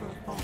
never faulty.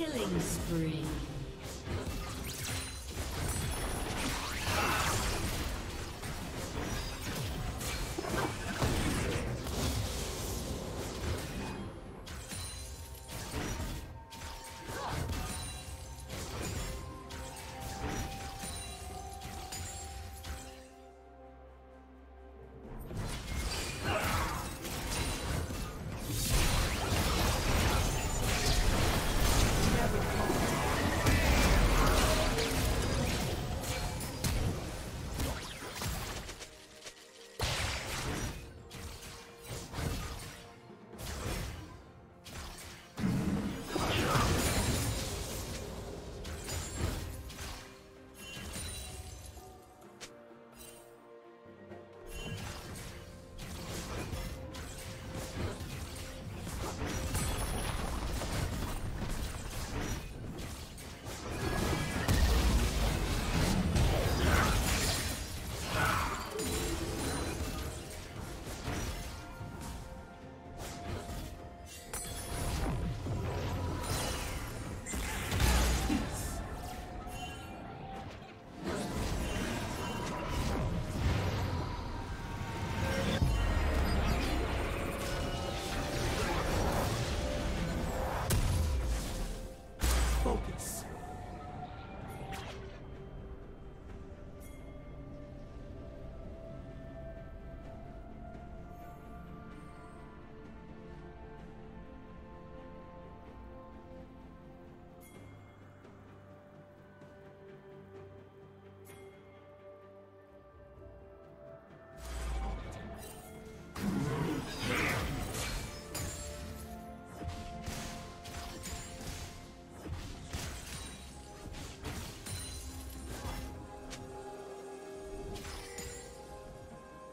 Killing spree.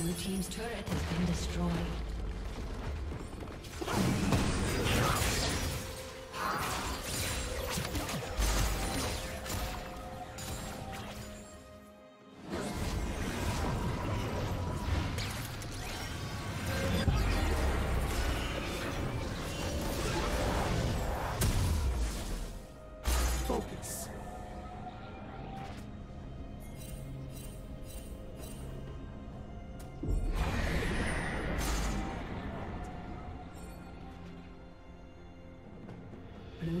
Blue team's turret has been destroyed. Blue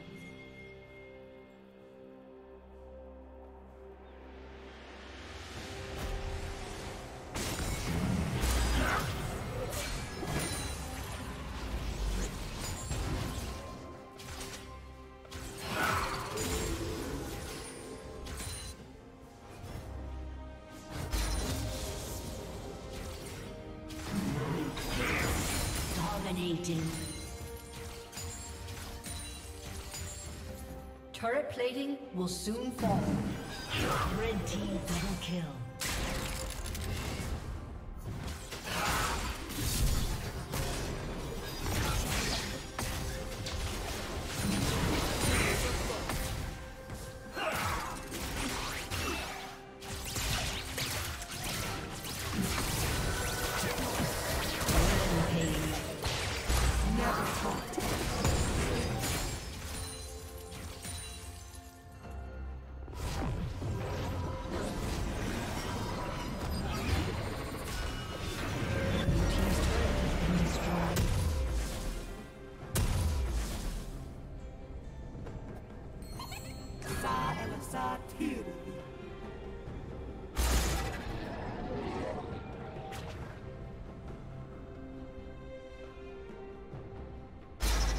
Dominating. Turret plating will soon fall. Red team double kill.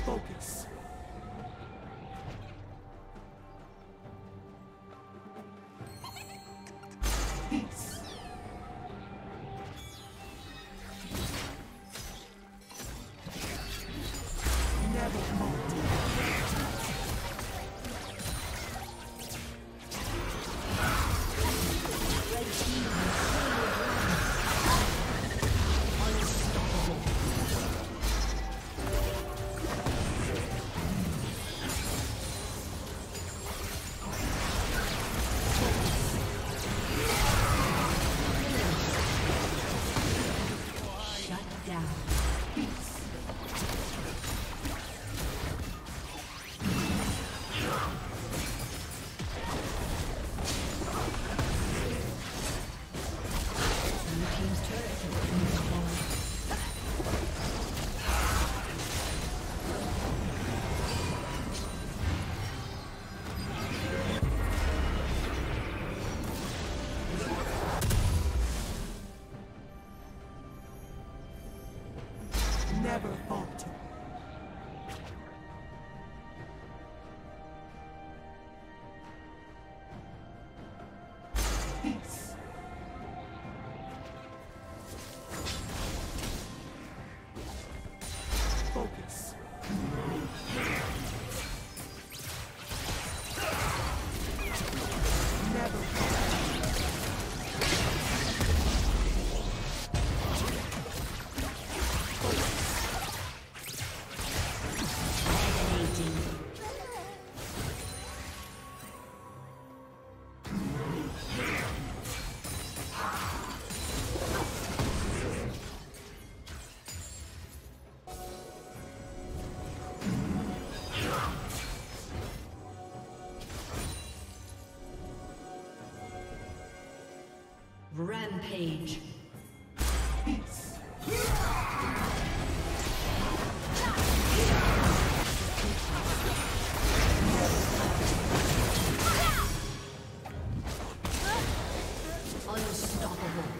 focus. Never falter. Peace. Focus. Rampage. Peace. Unstoppable.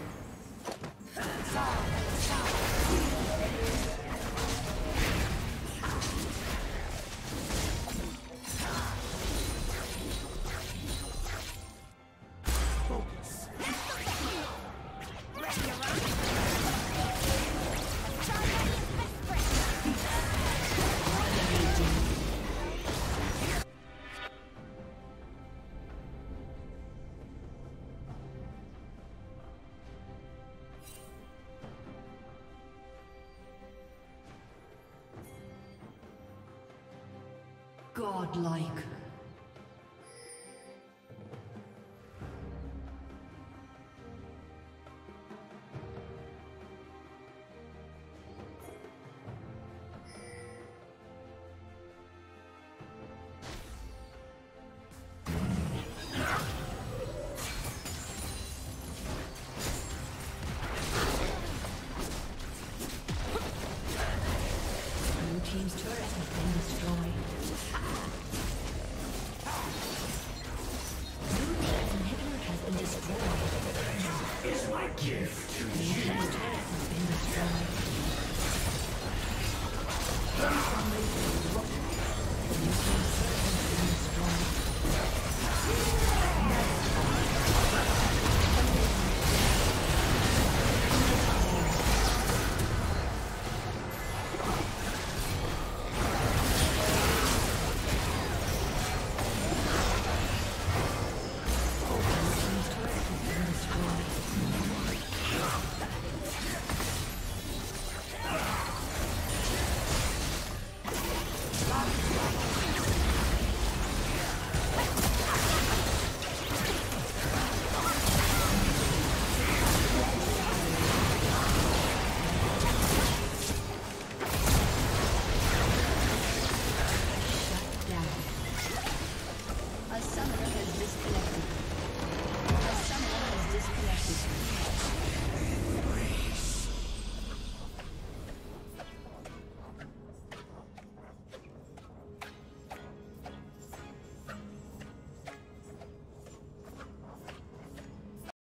Godlike. Blue team's turret has been destroyed. Is my gift to you. Has been destroyed.